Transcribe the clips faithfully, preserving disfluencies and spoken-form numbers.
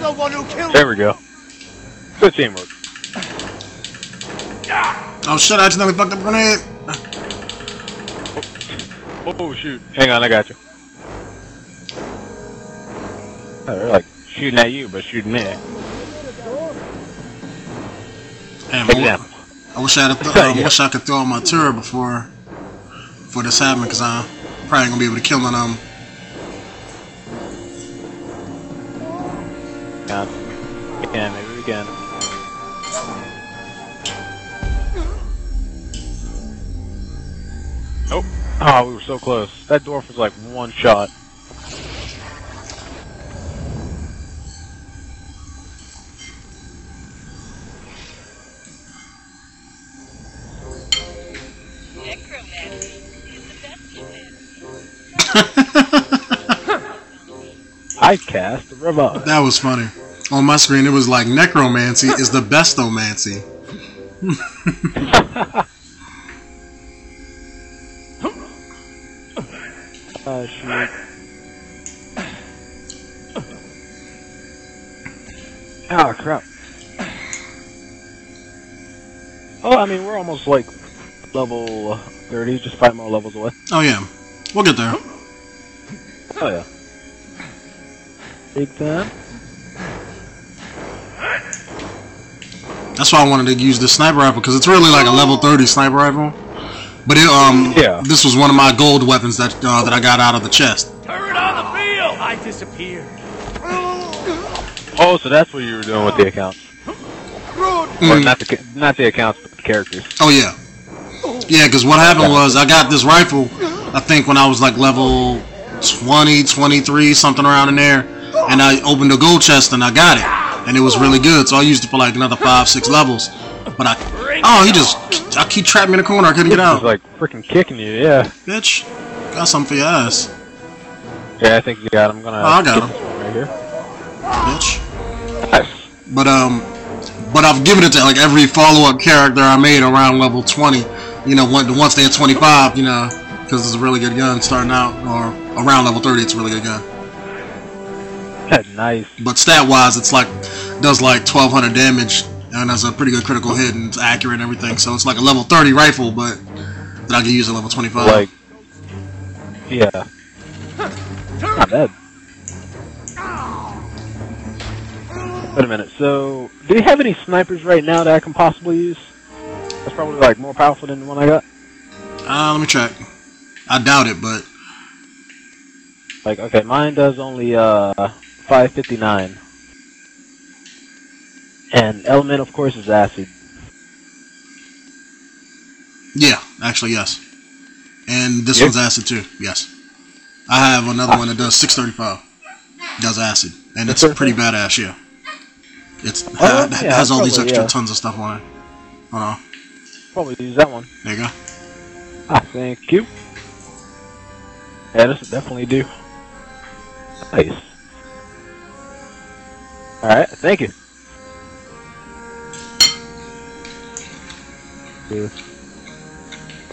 the one who killed. There we go. Good teamwork. Yeah. Oh shit, I accidentally fucked up grenade. Oh, oh shoot. Hang on, I got you. Oh, they're like shooting at you, but shooting me. Damn, I, I wish I had a th I wish I could throw on my turret before before this happened, because I'm probably gonna be able to kill none of them. Yeah, maybe we can. Nope. Oh, we were so close. That dwarf was like one shot. I cast a remote. That was funny. On my screen, it was like, necromancy is the bestomancy. Oh, shit. Oh, crap. Oh, I mean, we're almost, like, level thirty, just five more levels away. Oh, yeah. We'll get there. Oh, yeah. Big time. That's why I wanted to use this sniper rifle, because it's really like a level thirty sniper rifle. But it, um, yeah. This was one of my gold weapons that uh, that I got out of the chest. Turn on the field! I disappeared. Oh, so that's what you were doing with the accounts. Mm. Or not the not the accounts, but the characters. Oh yeah, yeah. Because what happened was I got this rifle. I think when I was like level twenty, twenty-three, something around in there, and I opened the gold chest and I got it. And it was really good, so I used it for like another five, six levels. But I, oh, he just, I keep trapped me in the corner. I couldn't get out. He was like freaking kicking you, yeah. Bitch, got something for your ass. Yeah, I think you got him. I'm gonna. Oh, I got him right here. Bitch. Nice. But um, but I've given it to like every follow-up character I made around level twenty. You know, once they're twenty-five, you know, because it's a really good gun starting out, or around level thirty, it's a really good gun. Nice. But stat-wise, it's like does like twelve hundred damage and has a pretty good critical hit and it's accurate and everything. So it's like a level thirty rifle, but that I can use at level twenty-five. Like, yeah, not bad. Wait a minute. So, do you have any snipers right now that I can possibly use? That's probably like more powerful than the one I got. Uh, let me check. I doubt it, but like, okay, mine does only uh. five fifty-nine. And element, of course, is acid. Yeah, actually, yes. And this yep. one's acid, too, yes. I have another one that does six thirty-five. Does acid. And it's pretty badass, yeah. It's, oh, ha yeah, it has all probably, these extra yeah. tons of stuff on it. Hold on. Probably use that one. There you go. Ah, thank you. Yeah, this would definitely do. Nice. Alright, thank you.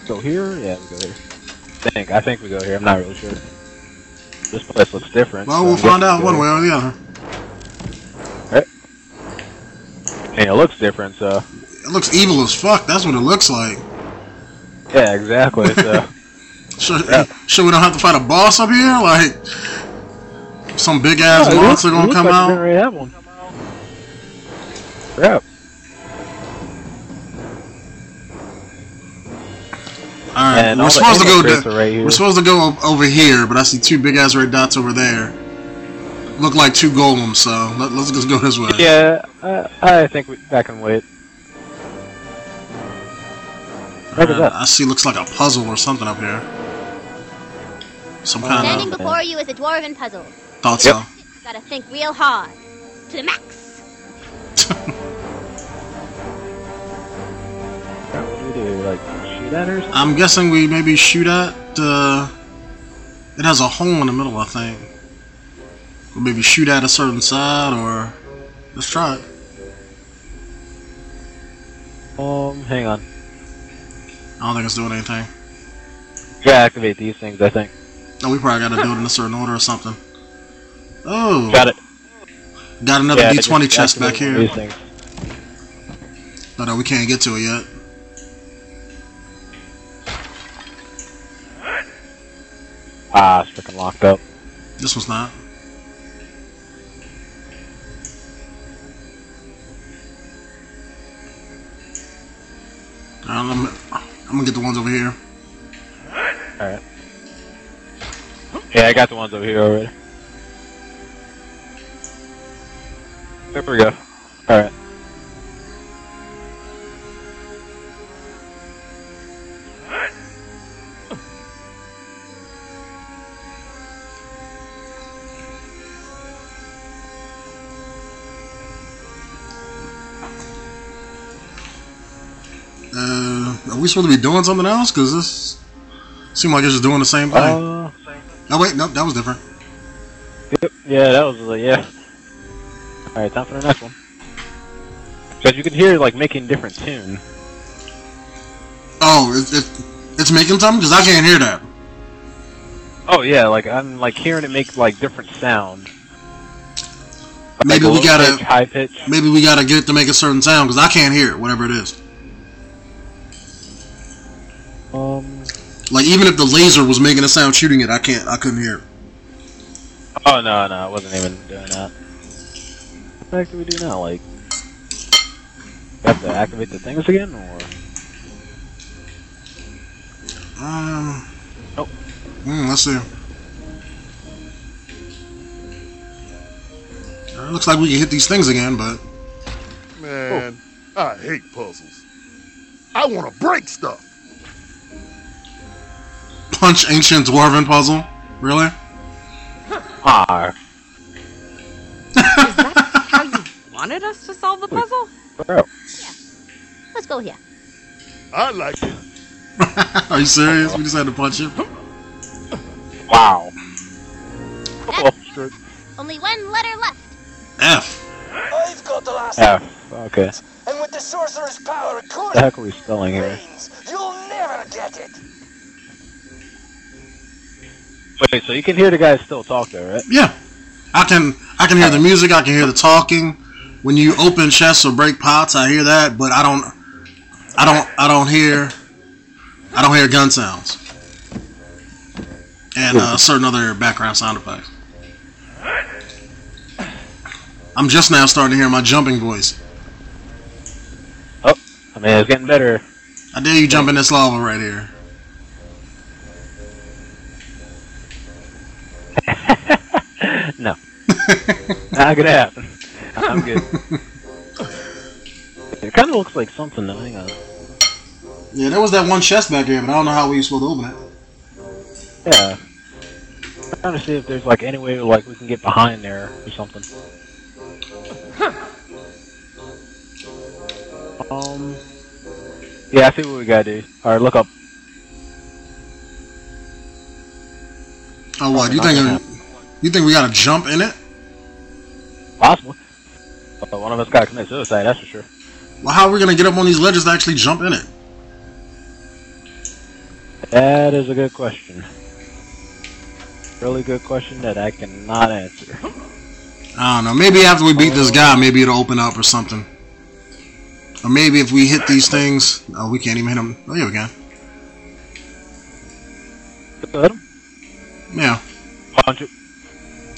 Go here? Yeah, we go here. I think, I think we go here. I'm not really sure. This place looks different. Well, so we'll find out one way or the other. Alright. And it looks different, so... It looks evil as fuck. That's what it looks like. Yeah, exactly. So, sure, yeah. sure we don't have to fight a boss up here? Like... Some big ass no, monster looks, gonna come like out. Already have one. Crap. All right, we're all supposed to go. Right we're supposed to go over here, but I see two big ass red dots over there. Look like two golems, so let, let's just go this way. Yeah, uh, I think we, that can wait. Right, that? I see. Looks like a puzzle or something up here. Some kind Standing of. before you is a dwarven puzzle. Thought yep. so. Gotta think real hard. To the max. What do we do? Like, shoot at her? I'm guessing we maybe shoot at, uh... It has a hole in the middle, I think. We'll maybe shoot at a certain side, or... Let's try it. Um, hang on. I don't think it's doing anything. You gotta activate these things, I think. No, we probably gotta do it in a certain order or something. Oh. Got it. Got another yeah, D twenty chest back here. No, no, we can't get to it yet. Ah, it's freaking locked up. This one's not. Um, I'm gonna get the ones over here. Alright. Yeah, I got the ones over here already. There we go. Alright. Are we supposed to be doing something else? Because this seemed like you're just doing the same thing. Uh, oh, wait, no, that was different. Yep, yeah, that was, uh, yeah. Alright, time for the next one. Because you can hear, like, making different tune. Oh, it, it, it's making something? Because I can't hear that. Oh, yeah, like, I'm, like, hearing it make, like, different sound. Like, maybe we gotta... Pitch, high pitch. Maybe we gotta get it to make a certain sound, because I can't hear it, whatever it is. Um, like even if the laser was making a sound shooting it, I can't, I couldn't hear it. Oh no, no, I wasn't even doing that. What the heck do we do now? Like, have to activate the things again, or? Um. Oh. Mm, let's see. It looks like we can hit these things again, but. Man, oh. I hate puzzles. I want to break stuff. Punch ancient dwarven puzzle? Really? Ah. Is that how you wanted us to solve the puzzle? Bro. Yeah. Let's go here. I like it. Are you serious? We just had to punch him? Wow. F. Oh, only one letter left. F. I've got the last F. Okay. And with the sorcerer's power recorded, what the heck are we spelling here? You'll never get it. Wait, so you can hear the guys still talk there, right? Yeah. I can I can hear the music, I can hear the talking. When you open chests or break pots, I hear that, but I don't I don't I don't hear I don't hear gun sounds. And uh, certain other background sound effects. I'm just now starting to hear my jumping voice. Oh, I mean it's getting better. I dare you jump in this lava right here. No. Not gonna happen. I'm good. It kinda looks like something though, hang on. Yeah, there was that one chest back here, but I don't know how we were supposed to open it. Yeah. I'm trying to see if there's like any way like we can get behind there or something. um Yeah, I see what we gotta do. Alright, look up. Oh what, do you think gonna... You think we gotta jump in it? Possible. Well, one of us gotta commit suicide, that's for sure. Well, how are we gonna get up on these ledges to actually jump in it? That is a good question. Really good question that I cannot answer. I don't know. Maybe after we beat this guy, maybe it'll open up or something. Or maybe if we hit these things... Oh, we can't even hit them. Oh, yeah, we can. Hit them? Yeah. Punch it.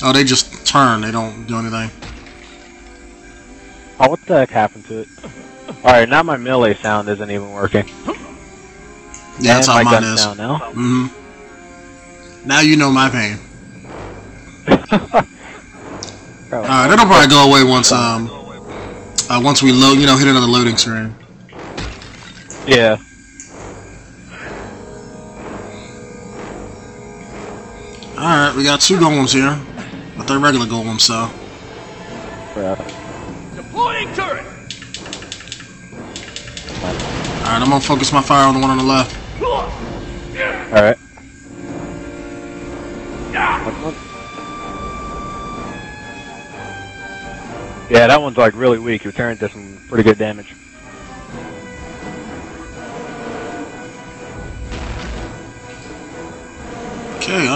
Oh, they just turn. They don't do anything. Oh, what the heck happened to it? Alright, now my melee sound isn't even working. Yeah, that's how mine is. Now. Mm-hmm. Now you know my pain. Alright, it'll probably go away once um uh, once we load, you know, hit another loading screen. Yeah. Alright, we got two golems here. But they're regular golems, so. Yeah. Deploying turret! Alright, I'm gonna focus my fire on the one on the left. Alright. Yeah, that one's like really weak. Your turret does some pretty good damage. Okay,